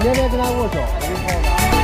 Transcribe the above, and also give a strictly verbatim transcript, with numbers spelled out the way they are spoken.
连连跟他握手，然后呢？